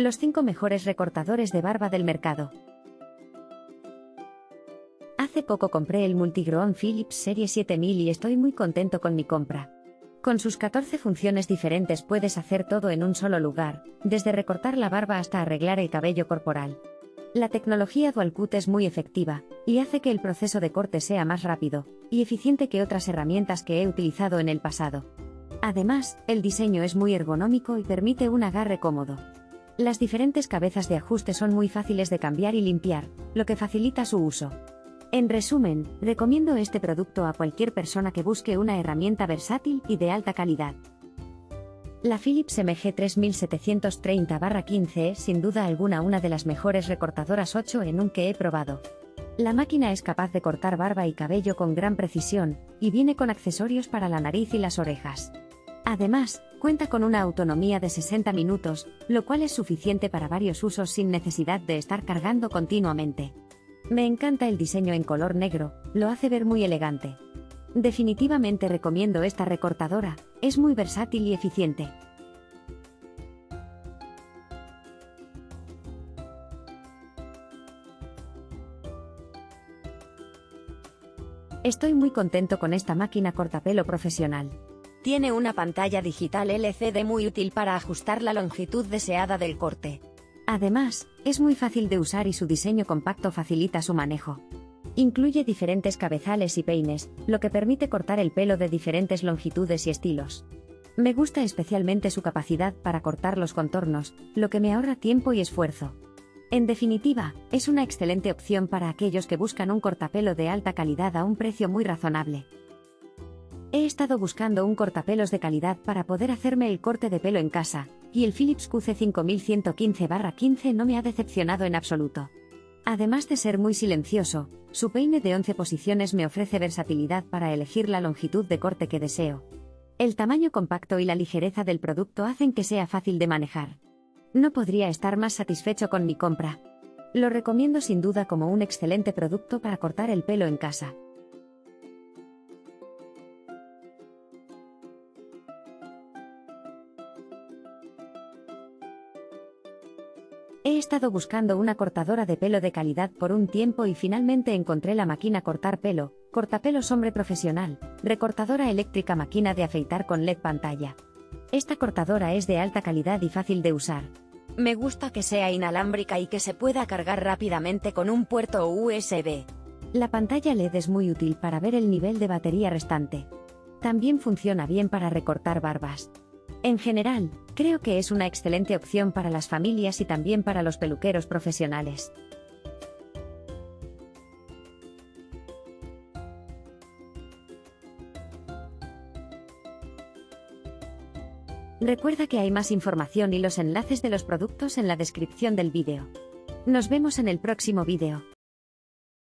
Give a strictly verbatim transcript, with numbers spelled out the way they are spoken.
Los cinco mejores recortadores de barba del mercado. Hace poco compré el Multigroom Philips serie siete mil y estoy muy contento con mi compra. Con sus catorce funciones diferentes puedes hacer todo en un solo lugar, desde recortar la barba hasta arreglar el cabello corporal. La tecnología DualCut es muy efectiva, y hace que el proceso de corte sea más rápido y eficiente que otras herramientas que he utilizado en el pasado. Además, el diseño es muy ergonómico y permite un agarre cómodo. Las diferentes cabezas de ajuste son muy fáciles de cambiar y limpiar, lo que facilita su uso. En resumen, recomiendo este producto a cualquier persona que busque una herramienta versátil y de alta calidad. La Philips M G tres mil setecientos treinta barra quince es sin duda alguna una de las mejores recortadoras ocho en uno que he probado. La máquina es capaz de cortar barba y cabello con gran precisión, y viene con accesorios para la nariz y las orejas. Además, cuenta con una autonomía de sesenta minutos, lo cual es suficiente para varios usos sin necesidad de estar cargando continuamente. Me encanta el diseño en color negro, lo hace ver muy elegante. Definitivamente recomiendo esta recortadora, es muy versátil y eficiente. Estoy muy contento con esta máquina cortapelo profesional. Tiene una pantalla digital L C D muy útil para ajustar la longitud deseada del corte. Además, es muy fácil de usar y su diseño compacto facilita su manejo. Incluye diferentes cabezales y peines, lo que permite cortar el pelo de diferentes longitudes y estilos. Me gusta especialmente su capacidad para cortar los contornos, lo que me ahorra tiempo y esfuerzo. En definitiva, es una excelente opción para aquellos que buscan un cortapelo de alta calidad a un precio muy razonable. He estado buscando un cortapelos de calidad para poder hacerme el corte de pelo en casa, y el Philips Q C cinco uno uno cinco barra quince no me ha decepcionado en absoluto. Además de ser muy silencioso, su peine de once posiciones me ofrece versatilidad para elegir la longitud de corte que deseo. El tamaño compacto y la ligereza del producto hacen que sea fácil de manejar. No podría estar más satisfecho con mi compra. Lo recomiendo sin duda como un excelente producto para cortar el pelo en casa. He estado buscando una cortadora de pelo de calidad por un tiempo y finalmente encontré la máquina cortar pelo, cortapelos hombre profesional, recortadora eléctrica máquina de afeitar con L E D pantalla. Esta cortadora es de alta calidad y fácil de usar. Me gusta que sea inalámbrica y que se pueda cargar rápidamente con un puerto U S B. La pantalla L E D es muy útil para ver el nivel de batería restante. También funciona bien para recortar barbas. En general, creo que es una excelente opción para las familias y también para los peluqueros profesionales. Recuerda que hay más información y los enlaces de los productos en la descripción del vídeo. Nos vemos en el próximo vídeo.